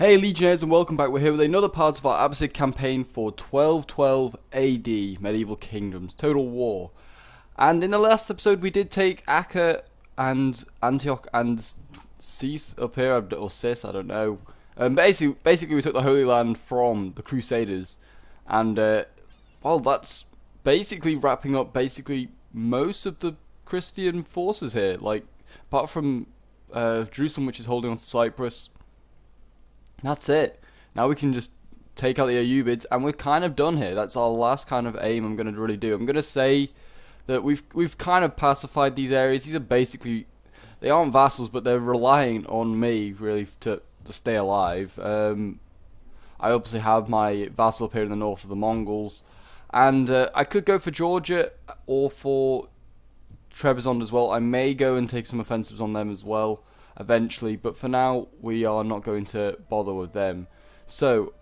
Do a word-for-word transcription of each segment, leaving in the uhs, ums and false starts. Hey Legionnaires and welcome back. We're here with another part of our Abbasid campaign for twelve twelve A D, Medieval Kingdoms, Total War. And in the last episode we did take Akka and Antioch and Sis up here, or Sis, I don't know. Um, basically, basically we took the Holy Land from the Crusaders. And, uh, well, that's basically wrapping up basically most of the Christian forces here. Like, apart from uh, Jerusalem, which is holding on to Cyprus. That's it. Now we can just take out the Ayyubids, and we're kind of done here. That's our last kind of aim I'm going to really do. I'm going to say that we've we've kind of pacified these areas. These are basically, they aren't vassals, but they're relying on me, really, to, to stay alive. Um, I obviously have my vassal up here in the north of the Mongols. And uh, I could go for Georgia or for Trebizond as well. I may go and take some offensives on them as well eventually, but for now we are not going to bother with them. So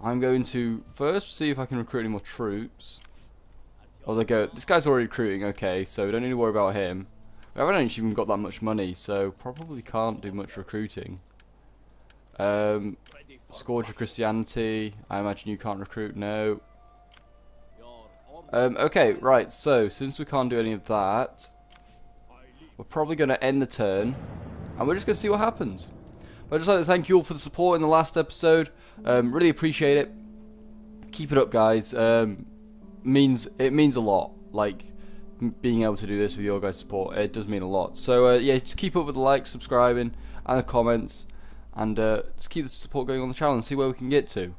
I'm going to first see if I can recruit any more troops. Oh, they go. This guy's already recruiting. Okay, so we don't need to worry about him. We haven't actually even got that much money, so probably can't do much recruiting. Um, Scourge of Christianity. I imagine you can't recruit. No. Um, okay, right. So since we can't do any of that, we're probably going to end the turn. And we're just going to see what happens. But I'd just like to thank you all for the support in the last episode. Um, really appreciate it. Keep it up, guys. Um, means It means a lot. Like, being able to do this with your guys' support, it does mean a lot. So, uh, yeah, just keep up with the likes, subscribing, and the comments. And uh, just keep the support going on the channel and see where we can get to.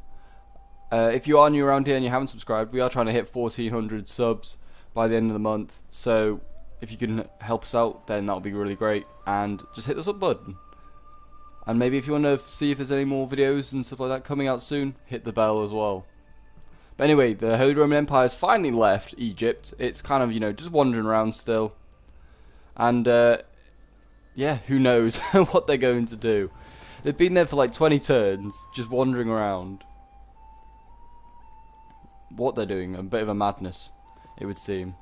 Uh, if you are new around here and you haven't subscribed, we are trying to hit fourteen hundred subs by the end of the month. So if you can help us out, then that'll be really great. And just hit the sub button. And maybe if you want to see if there's any more videos and stuff like that coming out soon, hit the bell as well. But anyway, the Holy Roman Empire has finally left Egypt. It's kind of, you know, just wandering around still. And, uh, yeah, who knows what they're going to do. They've been there for like twenty turns, just wandering around. What they're doing, a bit of a madness, it would seem.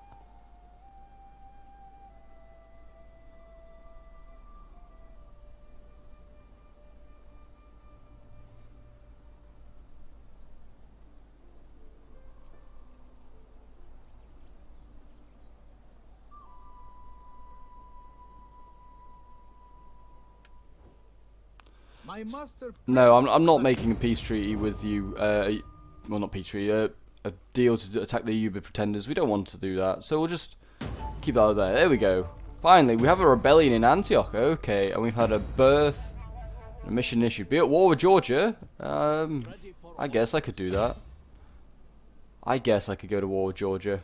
No, I'm, I'm not making a peace treaty with you, uh, well not peace treaty, uh, a deal to attack the Ayyubid pretenders. We don't want to do that, so we'll just keep that out there. There we go. Finally, we have a rebellion in Antioch, okay, and we've had a birth, a mission issue. Be at war with Georgia? Um, I guess I could do that. I guess I could go to war with Georgia.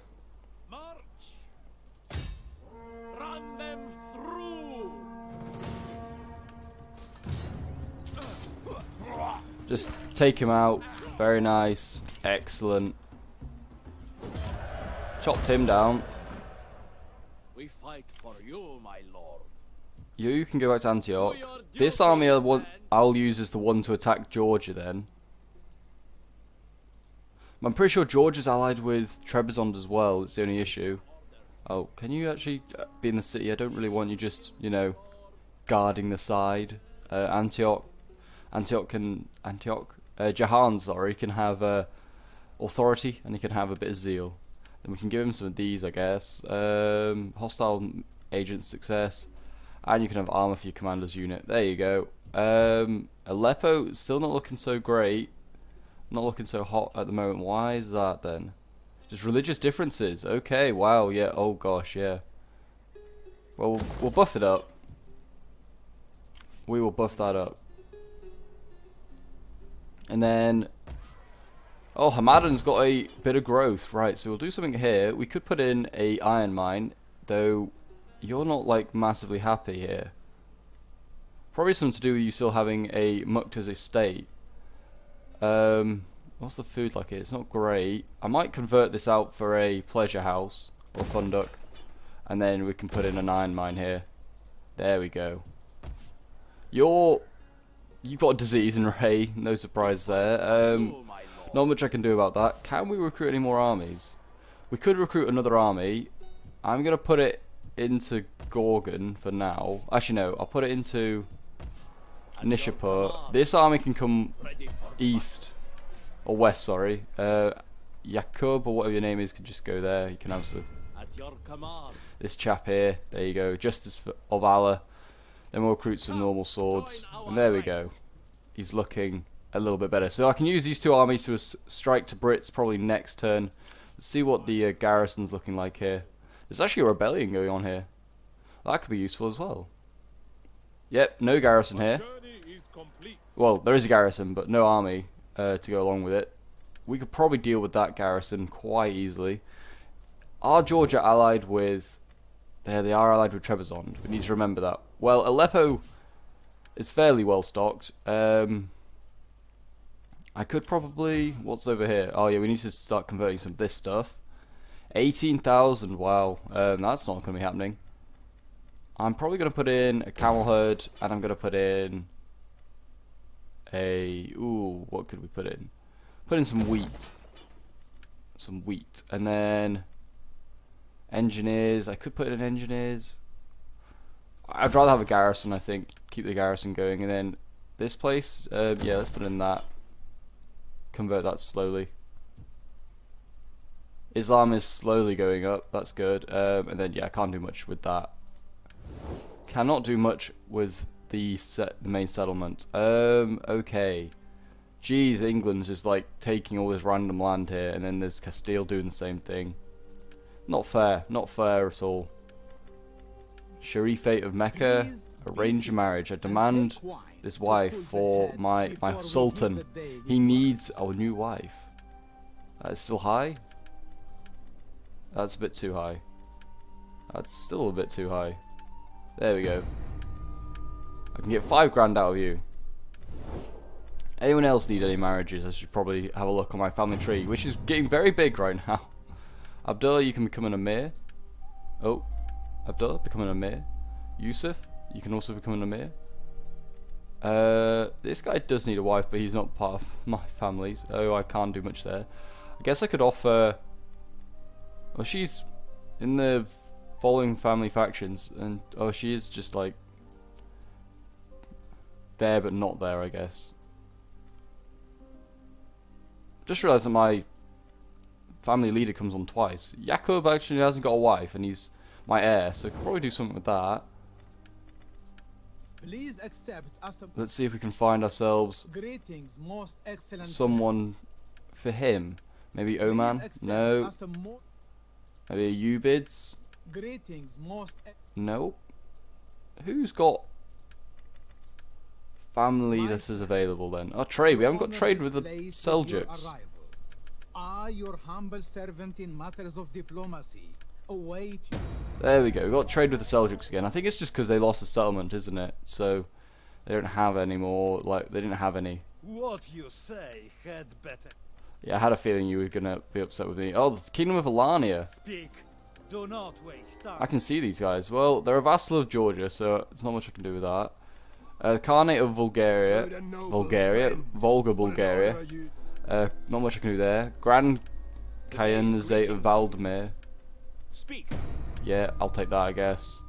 Just take him out. Very nice. Excellent. Chopped him down. We fight for you, my lord. You, you can go back to Antioch. This army I'll, want, I'll use as the one to attack Georgia then. I'm pretty sure Georgia's allied with Trebizond as well. It's the only issue. Oh, can you actually be in the city? I don't really want you just, you know, guarding the side. Uh, Antioch. Antioch can Antioch uh, Jahan, sorry, can have uh, authority, and he can have a bit of zeal. Then we can give him some of these, I guess. Um, hostile agent success, and you can have armor for your commander's unit. There you go. Um, Aleppo still not looking so great, not looking so hot at the moment. Why is that then? Just religious differences. Okay. Wow. Yeah. Oh gosh. Yeah. Well, we'll, we'll buff it up. We will buff that up. And then, oh, Hamadan's got a bit of growth. Right, so we'll do something here. We could put in a iron mine, though you're not, like, massively happy here. Probably something to do with you still having a Mukta's estate. Um, what's the food like here? It's not great. I might convert this out for a pleasure house or funduk, and then we can put in an iron mine here. There we go. You're... You've got a disease in Ray, no surprise there. Um, not much I can do about that. Can we recruit any more armies? We could recruit another army. I'm going to put it into Gorgon for now. Actually, no, I'll put it into Nishapur. This army can come east, or west, sorry, uh, Yakub, or whatever your name is, can just go there. You can have the, this chap here. There you go. Justice of Allah. Then we'll recruit some normal swords. And there we go. He's looking a little bit better. So I can use these two armies to strike to Brits probably next turn. Let's see what the uh, garrison's looking like here. There's actually a rebellion going on here. That could be useful as well. Yep, no garrison here. Well, there is a garrison, but no army uh, to go along with it. We could probably deal with that garrison quite easily. Are Georgia allied with... There they are allied with Trebizond. We need to remember that. Well, Aleppo is fairly well stocked. Um, I could probably... What's over here? Oh yeah, we need to start converting some of this stuff. eighteen thousand, wow. Um, that's not going to be happening. I'm probably going to put in a camel herd, and I'm going to put in a... Ooh, what could we put in? Put in some wheat. Some wheat. And then... Engineers, I could put in engineers. I'd rather have a garrison, I think. Keep the garrison going. And then this place, uh, yeah, let's put in that. Convert that slowly. Islam is slowly going up, that's good. Um, and then, yeah, I can't do much with that. Cannot do much with the, set, the main settlement. Um, okay. Jeez, England's just like taking all this random land here, and then there's Castile doing the same thing. Not fair, not fair at all. Sharifate of Mecca, arrange a marriage. I demand this wife for my my sultan. He needs our new wife. That is still high. That's a bit too high. That's still a bit too high. There we go. I can get five grand out of you. Anyone else need any marriages? I should probably have a look on my family tree, which is getting very big right now. Abdullah, you can become an emir. Oh, Abdullah, become an emir. Yusuf, you can also become an emir. Uh, this guy does need a wife, but he's not part of my family. Oh, I can't do much there. I guess I could offer... Well, she's in the following family factions, and oh, she is just like... There, but not there, I guess. Just realised that my... family leader comes on twice. Yakub actually hasn't got a wife, and he's my heir, so I could probably do something with that. Please accept us. Let's see if we can find ourselves greetings, most excellent someone for him. Maybe Oman? No. Maybe Ayyubids? Greetings, most no. Who's got family that is available then? Oh, trade. We haven't got trade with the Seljuks. I, your humble servant in matters of diplomacy, await you. There we go. We got trade with the Seljuks again. I think it's just because they lost the settlement, isn't it? So they don't have any more. Like they didn't have any. What you say had better. Yeah, I had a feeling you were gonna be upset with me. Oh, the Kingdom of Alania. Speak. Do not waste time. I can see these guys. Well, they're a vassal of Georgia, so it's not much I can do with that. Uh, the Khanate of Bulgaria, Bulgaria, Volga, Bulgaria. Uh, not much I can do there. Grand Khanate of Valdemir. Speak. Yeah, I'll take that, I guess.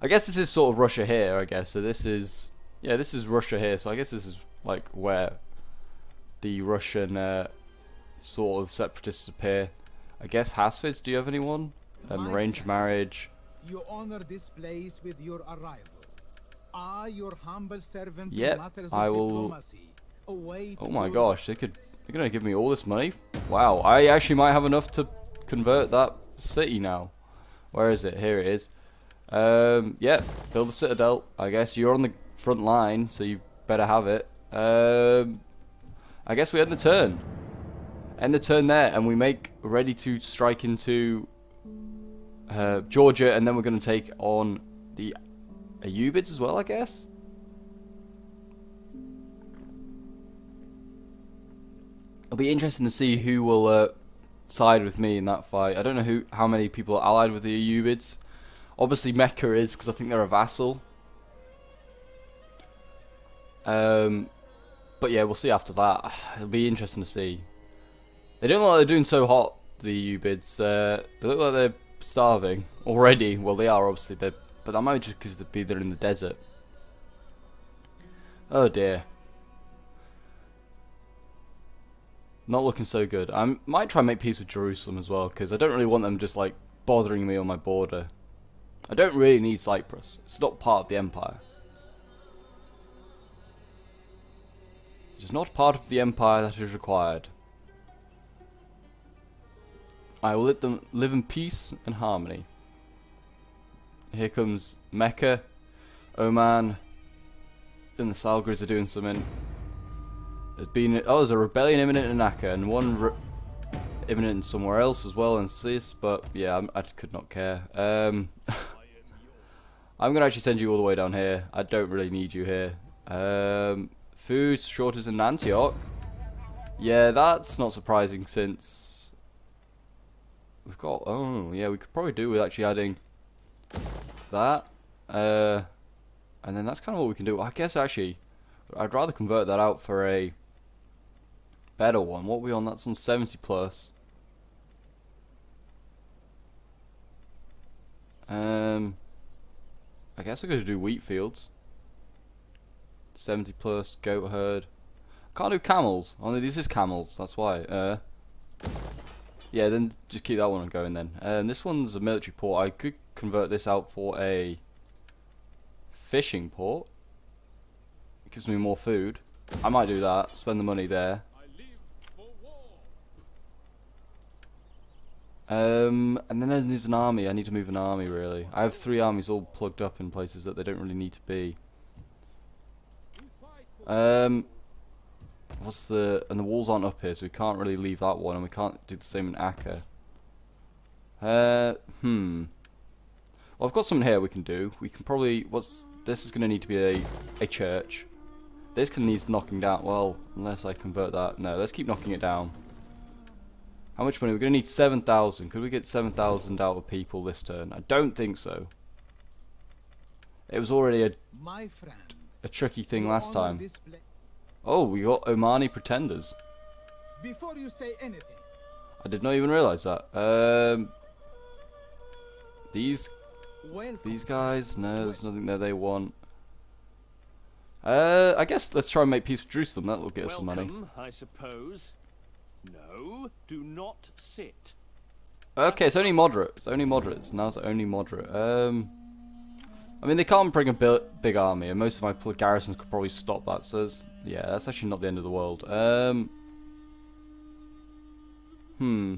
I guess this is sort of Russia here, I guess. So this is, yeah, this is Russia here. So I guess this is like where the Russian uh, sort of separatists appear. I guess Hasfids. Do you have anyone? Um, arranged marriage. You honor this place with your arrival. I, your humble servant, yep, in matters of I will. Diplomacy. Oh my gosh, they could, they're gonna give me all this money. Wow, I actually might have enough to convert that city now. Where is it? Here it is. Um, yeah, build a citadel. I guess you're on the front line, so you better have it. Um, I guess we end the turn. End the turn there, and we make ready to strike into uh, Georgia, and then we're gonna take on the Ayyubids as well, I guess. It'll be interesting to see who will uh, side with me in that fight. I don't know who, how many people are allied with the Ayyubids. Obviously Mecca is, because I think they're a vassal. Um, but yeah, we'll see after that. It'll be interesting to see. They don't look like they're doing so hot, the Ayyubids. Uh, they look like they're starving already. Well, they are, obviously. They're, but that might be just because they're in the desert. Oh dear. Not looking so good. I might try and make peace with Jerusalem as well, because I don't really want them just, like, bothering me on my border. I don't really need Cyprus. It's not part of the empire. It is not part of the empire that is required. I will let them live in peace and harmony. Here comes Mecca, Oman, and the Salgris are doing something. There's been, oh, there's a rebellion imminent in Akka, and one re imminent somewhere else as well in Sis, but yeah, I'm, I could not care. Um, I'm going to actually send you all the way down here. I don't really need you here. Um, food shortage in Antioch. Yeah, that's not surprising since we've got, oh, yeah, we could probably do with actually adding that. Uh, and then that's kind of what we can do. I guess actually, I'd rather convert that out for a better one. What are we on? That's on seventy plus. Um, I guess we're going to do wheat fields. seventy plus, goat herd. Can't do camels. Only this is camels, that's why. Uh, yeah, then just keep that one going then. And this one's a military port. I could convert this out for a fishing port. It gives me more food. I might do that. Spend the money there. Um, and then there's an army. I need to move an army, really. I have three armies all plugged up in places that they don't really need to be. Um, what's the... And the walls aren't up here, so we can't really leave that one, and we can't do the same in Akka. Uh, hmm. Well, I've got something here we can do. We can probably... What's... This is going to need to be a, a church. This can needs knocking down. Well, unless I convert that. No, let's keep knocking it down. How much money? We're going to need seven thousand. Could we get seven thousand out of people this turn? I don't think so. It was already a... My friend. A tricky thing last time. Oh, we got Omani pretenders. Before you say anything, I did not even realize that. Um, these, Welcome. These guys. No, there's nothing there they want. Uh, I guess let's try and make peace with Jerusalem. That will get us some money. I suppose. No, do not sit. Okay, it's only moderate. It's only moderate. It's now it's only moderate. Um. I mean, they can't bring a big army, and most of my garrisons could probably stop that, so yeah, that's actually not the end of the world. Um, hmm.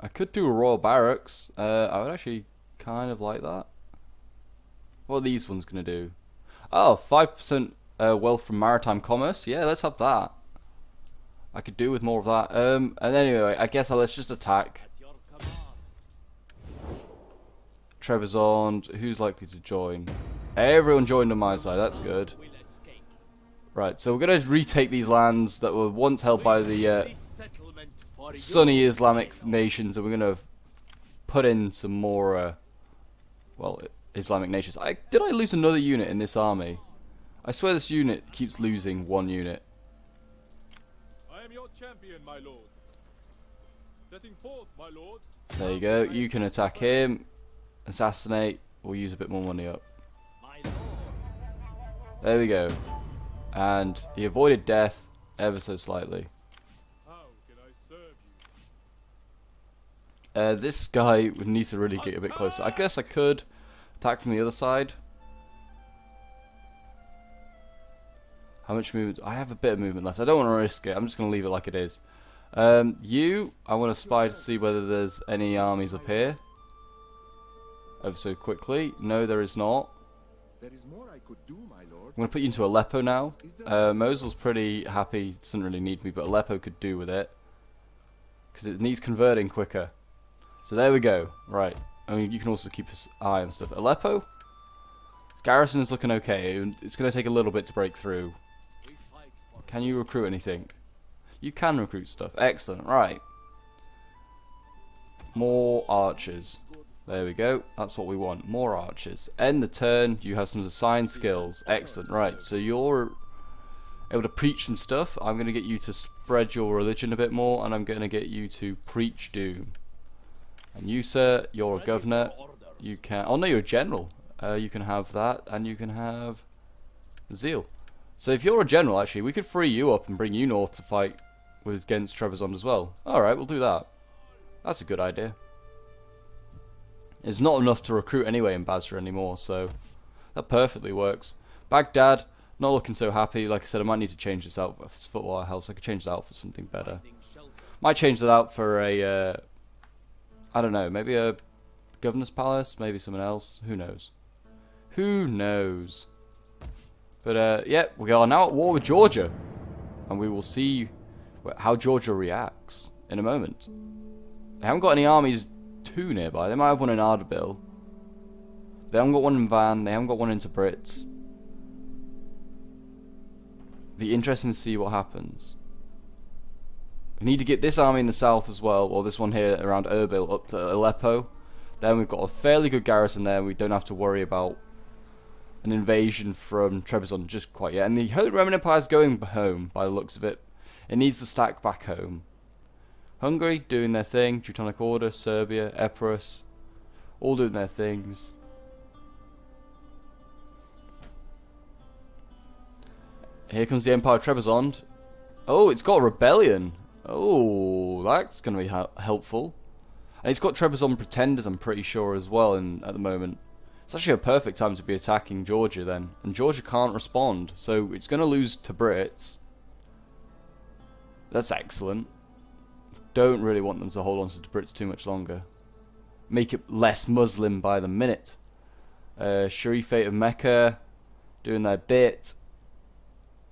I could do a royal barracks. Uh, I would actually kind of like that. What are these ones going to do? Oh, five percent uh, wealth from maritime commerce. Yeah, let's have that. I could do with more of that. Um, and anyway, I guess let's just attack. Trebizond, who's likely to join? Everyone joined on my side, that's good. Right, so we're going to retake these lands that were once held by the uh, Sunni Islamic nations, and we're going to put in some more, uh, well, Islamic nations. I, did I lose another unit in this army? I swear this unit keeps losing one unit. I am your champion, my lord. Setting forth, my lord. There you go, you can attack him. Assassinate, we'll use a bit more money up. There we go. And he avoided death ever so slightly. How can I serve you? Uh, this guy would need to really get a bit closer. I guess I could attack from the other side. How much movement? I have a bit of movement left. I don't want to risk it. I'm just going to leave it like it is. Um, you, I want to spy to see whether there's any armies up here. Ever so quickly. No, there is not. There is more I could do, my lord. I'm going to put you into Aleppo now. Uh, Mosul's pretty happy. Doesn't really need me, but Aleppo could do with it. Because it needs converting quicker. So there we go. Right. I mean, you can also keep an eye on stuff. Aleppo? This garrison is looking okay. It's going to take a little bit to break through. Can you recruit anything? You can recruit stuff. Excellent. Right. More archers. There we go, that's what we want, more archers. End the turn, you have some assigned skills, excellent. Right, so you're able to preach some stuff. I'm going to get you to spread your religion a bit more, and I'm going to get you to preach doom. And you, sir, you're a governor. You can, oh no, you're a general. Uh, you can have that, and you can have zeal. So if you're a general, actually, we could free you up and bring you north to fight was against Trebizond as well. Alright, we'll do that. That's a good idea. It's not enough to recruit anyway in Basra anymore, so that perfectly works. Baghdad, not looking so happy. Like I said, I might need to change this out for footwear house. I could change that out for something better. Might change that out for a, uh, I don't know, maybe a governor's palace, maybe someone else. Who knows? Who knows? But uh, yeah, we are now at war with Georgia, and we will see how Georgia reacts in a moment. They haven't got any armies too nearby. They might have one in Ardabil. They haven't got one in Van. They haven't got one into Brits. Be interesting to see what happens. We need to get this army in the south as well, or this one here around Erbil up to Aleppo. Then we've got a fairly good garrison there. We don't have to worry about an invasion from Trebizond just quite yet. And the Holy Roman Empire is going home by the looks of it. It needs to stack back home. Hungary doing their thing, Teutonic Order, Serbia, Epirus, all doing their things. Here comes the Empire of Trebizond. Oh, it's got a rebellion. Oh, that's going to be helpful. And it's got Trebizond Pretenders, I'm pretty sure, as well in, at the moment. It's actually a perfect time to be attacking Georgia then. And Georgia can't respond, so it's going to lose to Brits. That's excellent. Don't really want them to hold on to the Brits too much longer. Make it less Muslim by the minute. Uh, Sharifate of Mecca, doing their bit.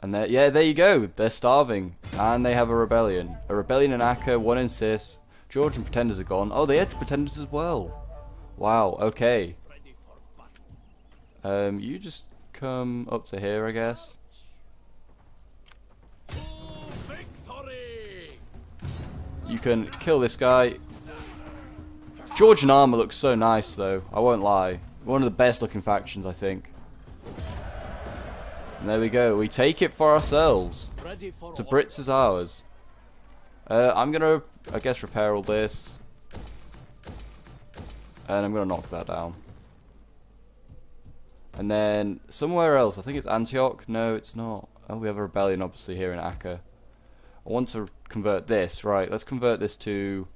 And yeah, there you go. They're starving. And they have a rebellion. A rebellion in Akka, one in Sis. Georgian Pretenders are gone. Oh, they had Pretenders as well. Wow, okay. Um, you just come up to here, I guess. You can kill this guy. Georgian armor looks so nice, though. I won't lie. One of the best-looking factions, I think. And there we go. We take it for ourselves. The Brits is ours. Uh, I'm going to, I guess, repair all this. And I'm going to knock that down. And then somewhere else. I think it's Antioch. No, it's not. Oh, we have a rebellion, obviously, here in Akka. I want to convert this. Right, let's convert this to...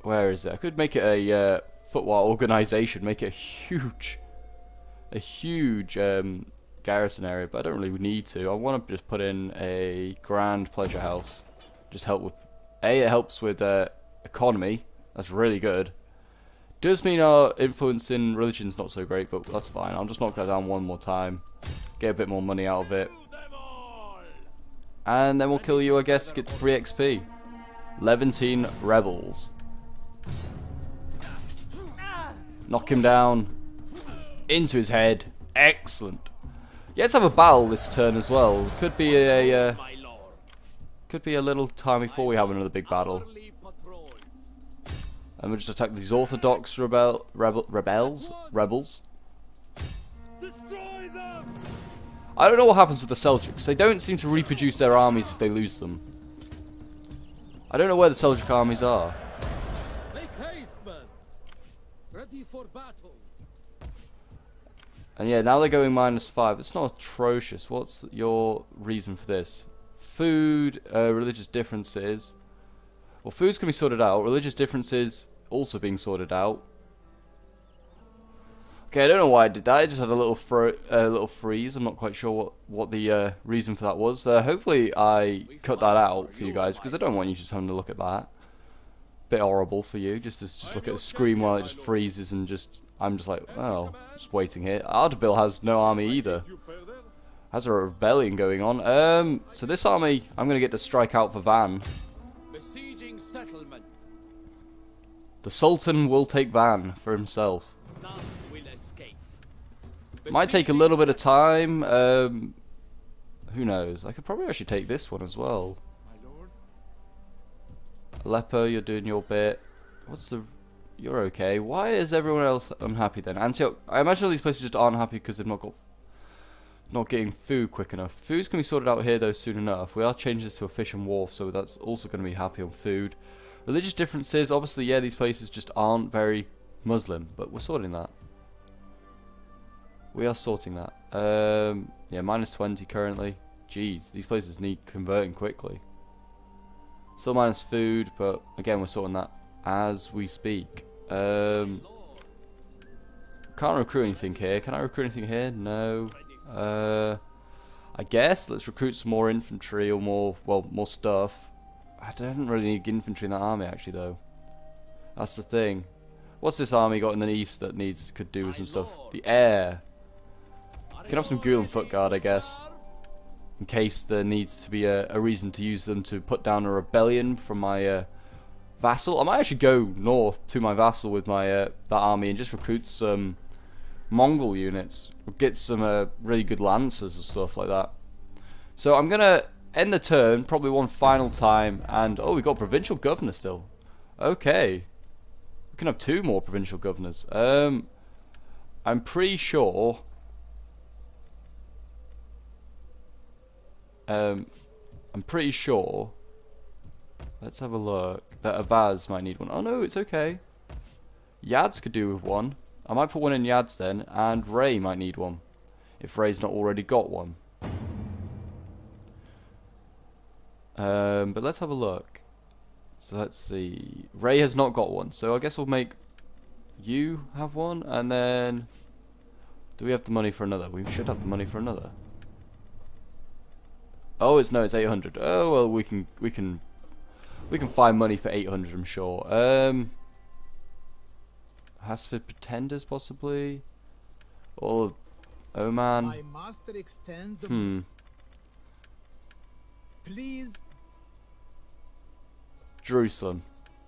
Where is it? I could make it a uh, football organisation. Make it a huge... A huge um, garrison area, but I don't really need to. I want to just put in a grand pleasure house. Just help with... A, it helps with uh, economy. That's really good. Does mean our influence in religion's not so great, but that's fine. I'll just knock that down one more time. Get a bit more money out of it. And then we'll kill you, I guess, get the free X P. Levantine rebels. Knock him down. Into his head. Excellent. Yeah, let's have a battle this turn as well. Could be a... Uh, could be a little time before we have another big battle. And we'll just attack these Orthodox rebel, rebel, rebels. Rebels. I don't know what happens with the Seljuks. They don't seem to reproduce their armies if they lose them. I don't know where the Seljuk armies are. Make haste, man. Ready for battle. And yeah, now they're going minus five. It's not atrocious. What's your reason for this? Food, uh, religious differences. Well, food's can be sorted out. Religious differences also being sorted out. Okay, I don't know why I did that. I just had a little fro uh, little freeze. I'm not quite sure what, what the uh, reason for that was. Uh, hopefully I cut that out for you guys, because I don't want you just having to look at that. Bit horrible for you, just to just look at a screen while it just freezes and just... I'm just like, oh, just waiting here. Ardabil has no army either. Has a rebellion going on. Um, So this army, I'm going to get to strike out for Van. The Sultan will take Van for himself. Might take a little bit of time. Um, who knows? I could probably actually take this one as well. Aleppo, you're doing your bit. What's the... You're okay. Why is everyone else unhappy then? Antioch... I imagine all these places just aren't happy because they've not got... Not getting food quick enough. Food's going to be sorted out here, though, soon enough. We are changing this to a fish and wharf, so that's also going to be happy on food. Religious differences. Obviously, yeah, these places just aren't very Muslim, but we're sorting that. We are sorting that. Um, yeah, minus twenty currently. Jeez, these places need converting quickly. Still minus food, but again, we're sorting that as we speak. Um, can't recruit anything here. Can I recruit anything here? No. Uh, I guess let's recruit some more infantry or more, well, more stuff. I don't really need infantry in that army, actually, though. That's the thing. What's this army got in the east that needs could do with some stuff? The air. Can have some ghoul and foot guard, I guess, in case there needs to be a, a reason to use them to put down a rebellion from my uh, vassal. I might actually go north to my vassal with my uh, that army and just recruit some Mongol units. Get some uh, really good lancers and stuff like that. So I'm gonna end the turn probably one final time, and oh, we got provincial governor still. Okay. We can have two more provincial governors. Um, I'm pretty sure. Um, I'm pretty sure. Let's have a look. That Avaz might need one. Oh no, it's okay. Yazd could do with one. I might put one in Yazd then, and Ray might need one, if Ray's not already got one. Um, but let's have a look. So let's see. Ray has not got one, so I guess we'll make you have one, and then do we have the money for another? We should have the money for another. Oh, it's no, it's eight hundred. Oh well, we can we can we can find money for eight hundred, I'm sure. Um, Hasford pretenders possibly, or Oman. My master extends the hmm. Please. Jerusalem,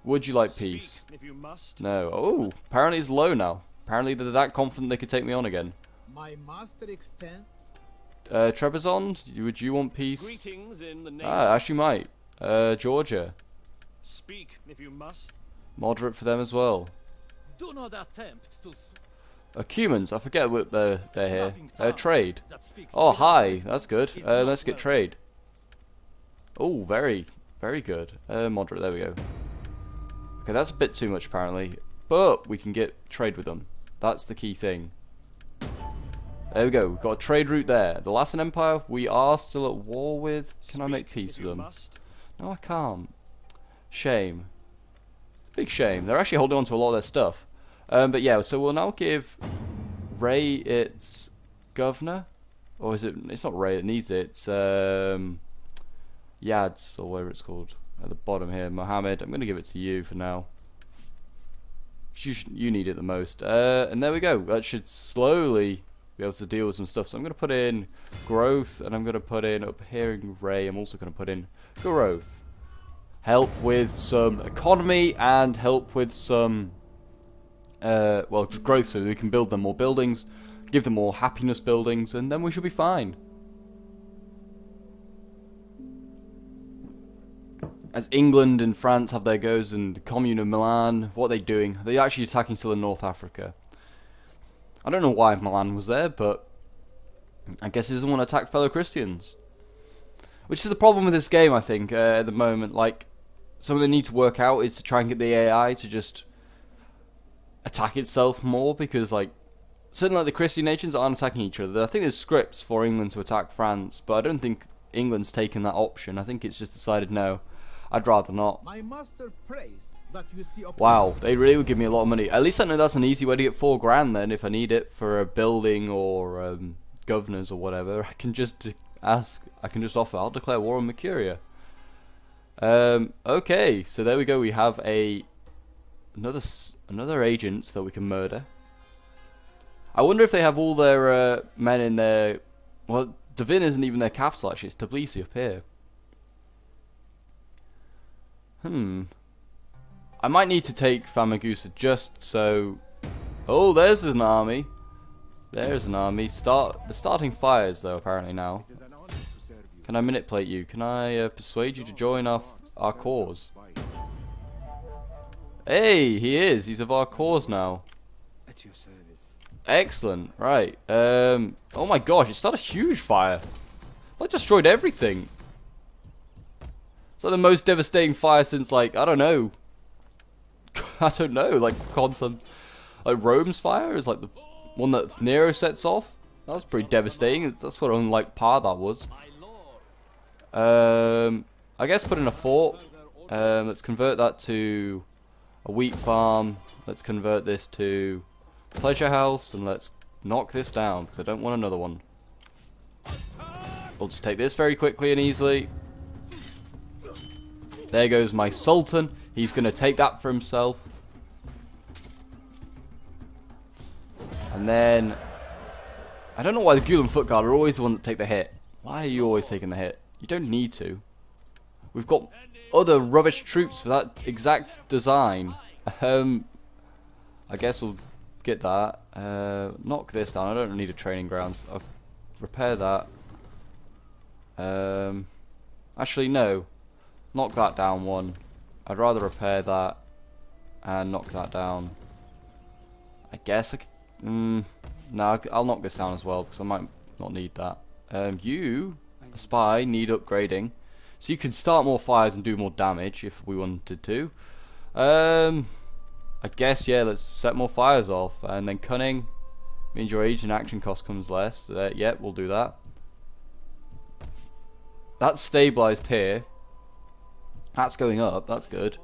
would you like peace? Speak, if you must. No. Oh, apparently it's low now. Apparently they're that confident they could take me on again. My master extend. Uh, Trebizond, would you want peace? Greetings in the name ah, actually might. Uh, Georgia. Speak, if you must. Moderate for them as well. Do not attempt to. Uh, Cumans, I forget what they're they're here. Uh, trade. Oh hi, that's good. Uh, let's get trade. Oh, very. Very good. Uh, moderate, there we go. Okay, that's a bit too much apparently, but we can get trade with them. That's the key thing. There we go, we've got a trade route there. The Latin Empire, we are still at war with. Can Speak I make peace with them? Must. No, I can't. Shame. Big shame. They're actually holding on to a lot of their stuff. Um, but yeah, so we'll now give Ray its governor. Or is it, it's not Ray that needs it, it's... Um, Yazd, or whatever it's called, at the bottom here. Mohammed, I'm going to give it to you for now. You, should, you need it the most. Uh, and there we go. That should slowly be able to deal with some stuff. So I'm going to put in growth, and I'm going to put in up here in Ray. I'm also going to put in growth. Help with some economy, and help with some, uh, well, growth so that we can build them more buildings, give them more happiness buildings, and then we should be fine. As England and France have their goes and the Commune of Milan, what are they doing? They're actually attacking still in North Africa. I don't know why Milan was there, but I guess he doesn't want to attack fellow Christians. Which is the problem with this game, I think, uh, at the moment. Like, something they need to work out is to try and get the A I to just attack itself more, because, like, certainly like the Christian nations aren't attacking each other. I think there's scripts for England to attack France, but I don't think England's taken that option. I think it's just decided no. I'd rather not. My master prays that you see wow, they really would give me a lot of money. At least I know that's an easy way to get four grand then if I need it for a building or um, governors or whatever. I can just ask, I can just offer, I'll declare war on Mercuria. Um, okay, so there we go. We have a another another agent that we can murder. I wonder if they have all their uh, men in their... Well, Devin isn't even their capital actually, it's Tbilisi up here. Hmm. I might need to take Famagusta just so... Oh, there's an army. There's an army. Start. They're starting fires, though, apparently, now. Can I manipulate you? Can I uh, persuade you to join our, our cause? Hey, he is. He's of our cause now. Excellent. Right. Um. Oh, my gosh. It started a huge fire. That destroyed everything. It's like the most devastating fire since, like, I don't know. I don't know, like, constant. Like, Rome's fire is, like, the one that Nero sets off. That was pretty devastating. That's what, on, like, par that was. Um, I guess put in a fort. Um, let's convert that to a wheat farm. Let's convert this to a pleasure house, and let's knock this down because I don't want another one. We'll just take this very quickly and easily. There goes my sultan. He's going to take that for himself. And then, I don't know why the Gulen Foot Guard are always the one that take the hit. Why are you always taking the hit? You don't need to. We've got other rubbish troops for that exact design. Um, I guess we'll get that. Uh, knock this down. I don't need a training grounds. I'll repair that. Um, actually, no. Knock that down one. I'd rather repair that and knock that down. I guess I could, mm, nah, I'll knock this down as well because I might not need that. Um, you, a spy, need upgrading. So you can start more fires and do more damage if we wanted to. Um, I guess, yeah, let's set more fires off. And then cunning means your age and action cost comes less. Uh, yeah, we'll do that. That's stabilized here. That's going up. That's good.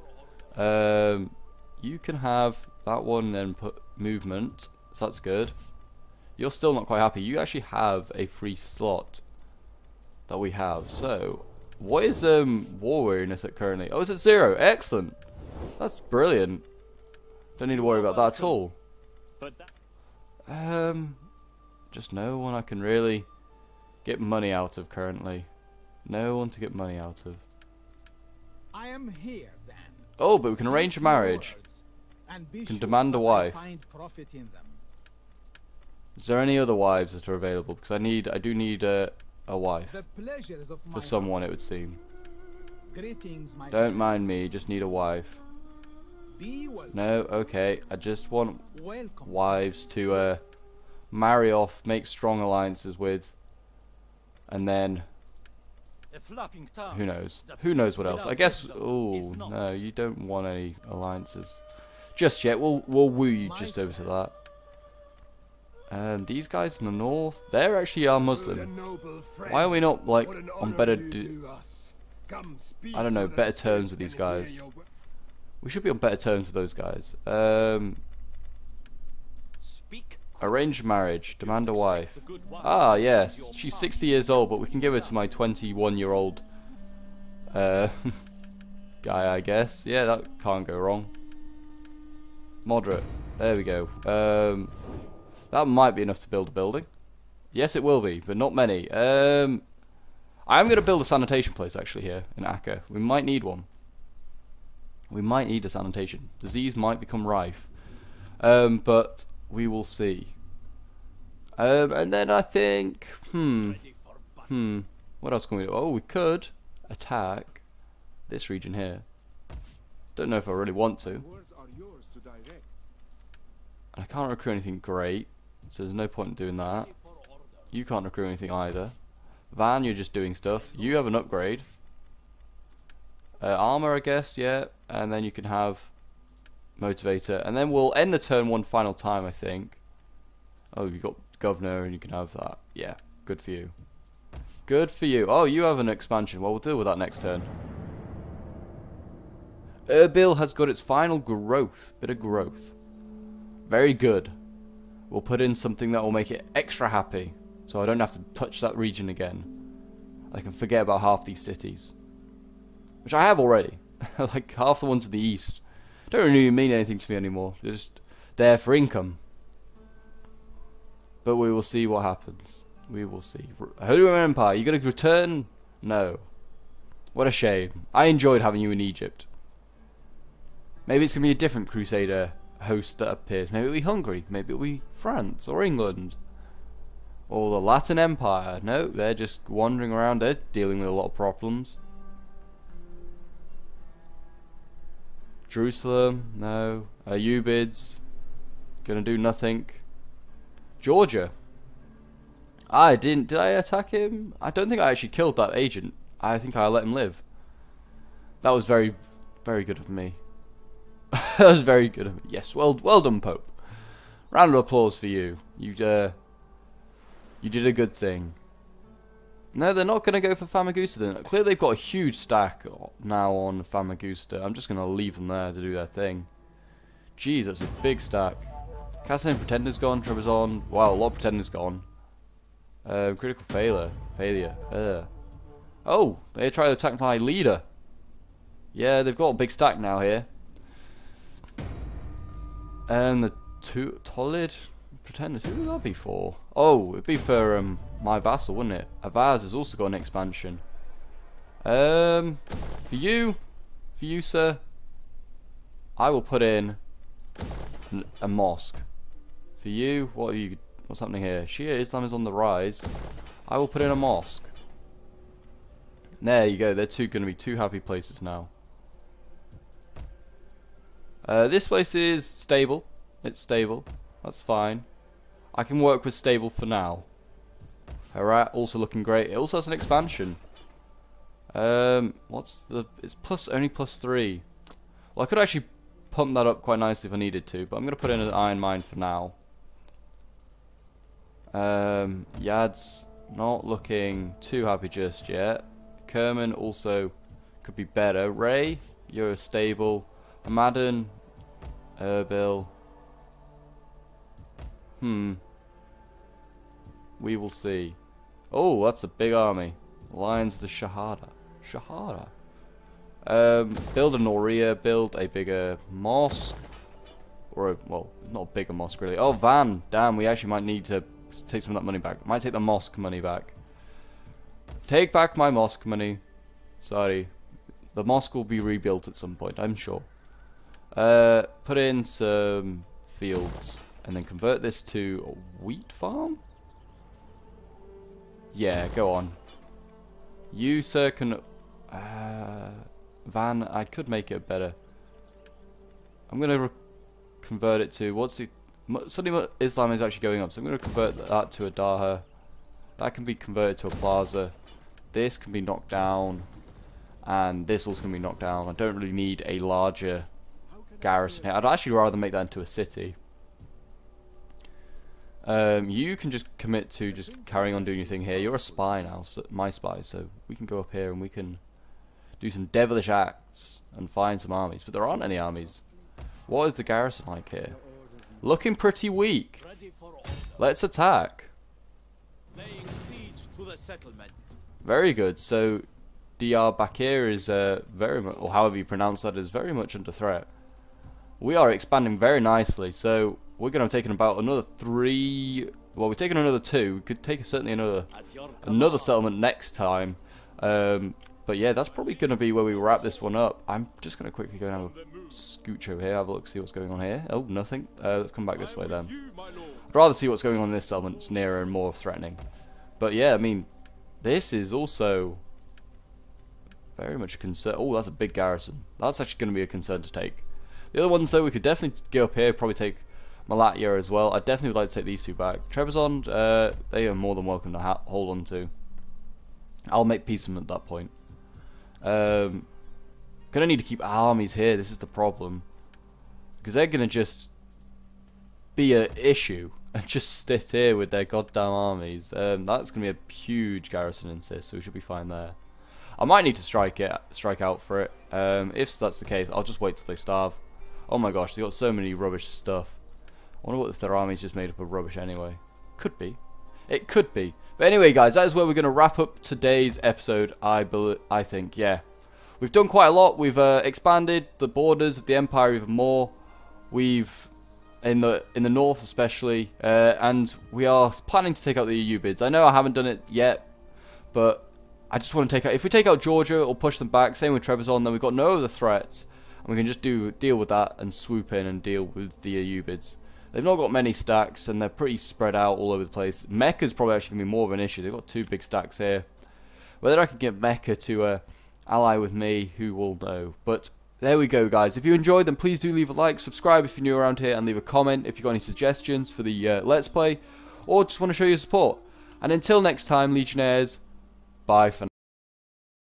Um, you can have that one and put movement. So that's good. You're still not quite happy. You actually have a free slot that we have. So, what is um war weariness at currently? Oh, is it zero? Excellent. That's brilliant. Don't need to worry about that at all. Um, just no one I can really get money out of currently. No one to get money out of. I am here, then. Oh, but we can arrange a marriage. We can demand a wife. Is there any other wives that are available? Because I need, I do need a, a wife for someone, it would seem. Don't mind me, just need a wife. No, okay. I just want wives to uh, marry off, make strong alliances with, and then. Who knows? Who knows what else? I guess. Oh no, you don't want any alliances just yet. We'll we'll woo you just over to that. Um, these guys in the north, they're actually are Muslim. Why are we not like on better? Do I don't know, better terms with these guys. We should be on better terms with those guys. Um, arrange marriage, demand a wife. Ah, yes, she's sixty years old, but we can give her to my twenty-one-year-old uh, guy, I guess. Yeah, that can't go wrong. Moderate. There we go. Um, that might be enough to build a building. Yes, it will be, but not many. Um, I'm going to build a sanitation place, actually, here in Akka. We might need one. We might need a sanitation. Disease might become rife. Um, but we will see. Um, and then I think, hmm, hmm, what else can we do? Oh, we could attack this region here. Don't know if I really want to. I can't recruit anything great, so there's no point in doing that. You can't recruit anything either. Van, you're just doing stuff. You have an upgrade. Uh, armor, I guess, yeah. And then you can have motivator, and then we'll end the turn one final time, I think. Oh, you got governor, and you can have that. Yeah, good for you. Good for you. Oh, you have an expansion. Well, we'll deal with that next turn. Erbil has got its final growth. Bit of growth. Very good. We'll put in something that will make it extra happy, so I don't have to touch that region again. I can forget about half these cities, which I have already. Like half the ones in the east. Don't really mean anything to me anymore. They're just there for income. But we will see what happens. We will see. Holy Roman Empire, you going to return? No. What a shame. I enjoyed having you in Egypt. Maybe it's going to be a different Crusader host that appears. Maybe it'll be Hungary. Maybe it'll be France or England. Or the Latin Empire. No, they're just wandering around. They're dealing with a lot of problems. Jerusalem, no. Ayyubids, gonna do nothing. Georgia. I didn't. Did I attack him? I don't think I actually killed that agent. I think I let him live. That was very, very good of me. That was very good of me. Yes. Well, well done, Pope. Round of applause for you. You, uh, you did a good thing. No, they're not going to go for Famagusta then. Clearly they've got a huge stack now on Famagusta. I'm just going to leave them there to do their thing. Jeez, that's a big stack. Cassian Pretender's gone, Trebizond. Wow, a lot of Pretender's gone. Um, critical failure. Failure. Uh. Oh, they try to attack my leader. Yeah, they've got a big stack now here. And the two Tolid Pretenders. Who would that be for? Oh, it'd be for um my vassal, wouldn't it? Avaz has also got an expansion. Um, for you, for you, sir. I will put in a mosque. For you, what are you? What's happening here? Shia Islam is on the rise. I will put in a mosque. There you go. They're two going to be two happy places now. Uh, this place is stable. It's stable. That's fine. I can work with stable for now. Alright, also looking great. It also has an expansion. Um, what's the... It's plus only plus three. Well, I could actually pump that up quite nicely if I needed to, but I'm going to put in an iron mine for now. Um, Yazd's not looking too happy just yet. Kerman also could be better. Ray, you're stable. Madan, Erbil. Hmm. We will see. Oh, that's a big army. Lions of the Shahada. Shahada. Um, build an Aurea. Build a bigger mosque. Or, a, well, not a bigger mosque, really. Oh, Van. Damn, we actually might need to take some of that money back. Might take the mosque money back. Take back my mosque money. Sorry. The mosque will be rebuilt at some point, I'm sure. Uh, put in some fields. And then convert this to a wheat farm? Yeah, go on. You, sir, can... Uh, Van, I could make it better. I'm going to convert it to... What's the... Suddenly Islam is actually going up, so I'm going to convert that to a Daha. That can be converted to a plaza. This can be knocked down. And this also can be knocked down. I don't really need a larger garrison here. I'd actually rather make that into a city. Um, you can just commit to just carrying on doing your thing here. You're a spy now, so my spy, so we can go up here and we can do some devilish acts and find some armies. But there aren't any armies. What is the garrison like here? Looking pretty weak. Let's attack. Very good. So Diyarbakir is uh, very much, or however you pronounce that, is very much under threat. We are expanding very nicely, so we're going to take in about another three. Well, we're taking another two. We could take certainly another another settlement next time. Um, but yeah, that's probably going to be where we wrap this one up. I'm just going to quickly go and have a scooch over here, have a look, see what's going on here. Oh, nothing. Uh, let's come back this way then. I'd rather see what's going on in this settlement. It's nearer and more threatening. But yeah, I mean, this is also very much a concern. Oh, that's a big garrison. That's actually going to be a concern to take. The other ones, though, we could definitely go up here, probably take Malatya as well. I definitely would like to take these two back. Trebizond, uh, they are more than welcome to ha hold on to. I'll make peace with them at that point. Um, gonna need to keep armies here, this is the problem. Because they're gonna just be an issue and just sit here with their goddamn armies. Um, that's gonna be a huge garrison in Sis, so we should be fine there. I might need to strike it, strike out for it. Um, if that's the case, I'll just wait till they starve. Oh my gosh, they got so many rubbish stuff. I wonder what if their army's just made up of rubbish anyway. Could be. It could be. But anyway, guys, that is where we're going to wrap up today's episode, I believe, I think, yeah. We've done quite a lot. We've uh, expanded the borders of the empire even more. We've, in the in the north especially, uh, and we are planning to take out the Ayyubids. I know I haven't done it yet, but I just want to take out, if we take out Georgia or push them back, same with Trebizond, then we've got no other threats. And we can just do deal with that and swoop in and deal with the Ayyubids. They've not got many stacks, and they're pretty spread out all over the place. Mecca's probably actually going to be more of an issue. They've got two big stacks here. Whether I can get Mecca to uh, ally with me, who will know. But there we go, guys. If you enjoyed, then please do leave a like, subscribe if you're new around here, and leave a comment if you've got any suggestions for the uh, Let's Play, or just want to show your support. And until next time, Legionnaires, bye for now.